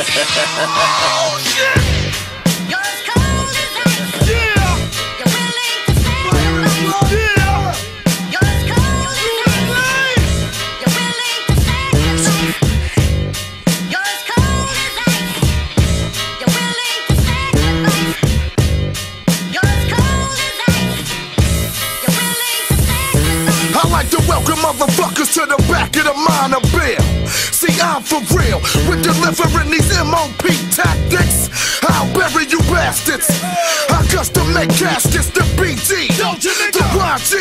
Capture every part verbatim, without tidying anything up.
Oh, shit! You're as cold as ice. Yeah! You're willing to stand the moon. Yeah! You're as cold as ice. You're willing to stand the moon. You're as cold as ice. You're willing to stand the moon. You're as cold as ice. You're willing to stand the moon. I like to welcome motherfuckers to the back of the mind of beer. See, I'm for real with delivering these M O P tactics. I'll bury you bastards. I custom make caskets to B G, the Y G,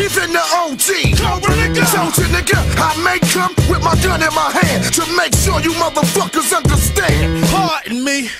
even the O G. Soldier nigga, I may come with my gun in my hand to make sure you motherfuckers understand. Pardon me.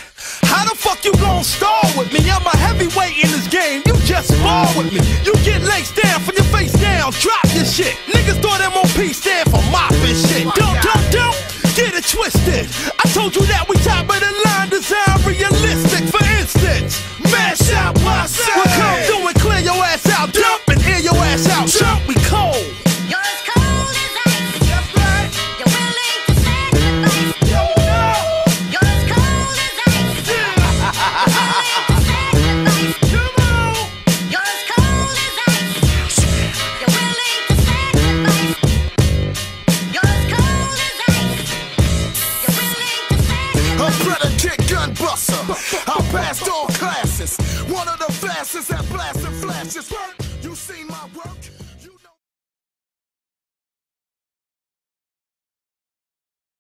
How the fuck you gon' stall with me? I'm a heavyweight in this game, you just fall with me. You get legs down from your face down, drop your shit. Niggas thought M O P stand for mop and shit. Don't, don't, don't get it twisted. I told you that we top of the line, design realistic. For instance, mash out my side. Well, come through and clear your ass out, dump and air your ass out. Jump, we cold. You're as cold as ice. That's right. You're willing to sacrifice. Buster. I passed all classes. One of the fastest that blasted flashes.